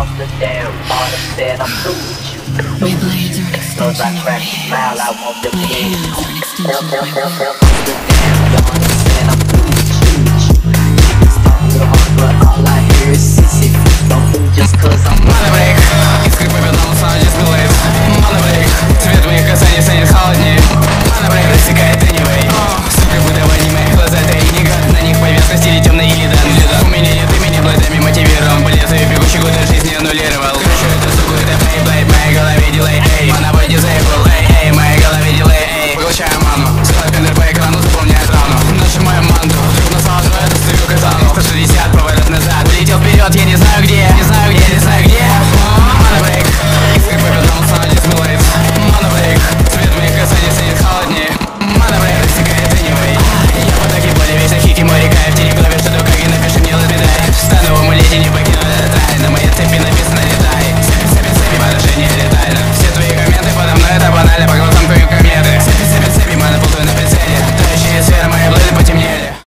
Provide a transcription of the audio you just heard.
off the damn bottom, then I'm through with you. My blades are an extension of my hands. My hands are an extension of my hands.